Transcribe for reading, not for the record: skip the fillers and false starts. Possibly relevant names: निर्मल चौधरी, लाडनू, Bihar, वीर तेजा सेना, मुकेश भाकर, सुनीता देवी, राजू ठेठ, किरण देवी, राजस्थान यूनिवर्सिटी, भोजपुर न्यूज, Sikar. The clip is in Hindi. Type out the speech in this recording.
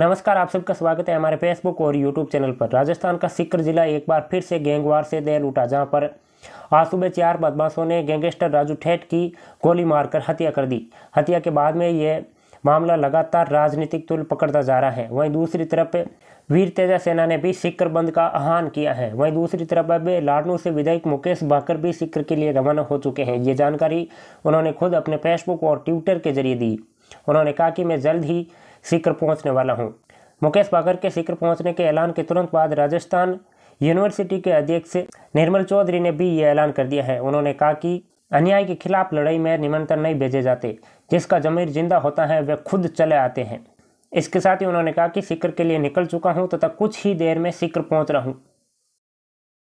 नमस्कार, आप सबका स्वागत है हमारे फेसबुक और यूट्यूब चैनल पर। राजस्थान का सीकर जिला एक बार फिर से गैंगवार से दहल उठा, जहां पर आज सुबह 4 बदमाशों ने गैंगस्टर राजू ठेठ की गोली मारकर हत्या कर दी। हत्या के बाद में यह मामला लगातार राजनीतिक तुल पकड़ता जा रहा है। वहीं दूसरी तरफ वीर तेजा सेना ने भी सीकर बंद का आह्वान किया है। वहीं दूसरी तरफ अब लाडनू से विधायक मुकेश भाकर भी सीकर के लिए रवाना हो चुके हैं। ये जानकारी उन्होंने खुद अपने फेसबुक और ट्विटर के जरिए दी। उन्होंने कहा कि मैं जल्द ही सीकर पहुंचने वाला हूं। मुकेश भाकर के सीकर पहुंचने के ऐलान के तुरंत बाद राजस्थान यूनिवर्सिटी के अध्यक्ष निर्मल चौधरी ने भी ये ऐलान कर दिया है। उन्होंने कहा कि अन्याय के खिलाफ लड़ाई में निमंत्रण नहीं भेजे जाते, जिसका जमीर जिंदा होता है वे खुद चले आते हैं। इसके साथ ही उन्होंने कहा कि सीकर के लिए निकल चुका हूँ तथा कुछ ही देर में सीकर पहुँच रहा हूँ।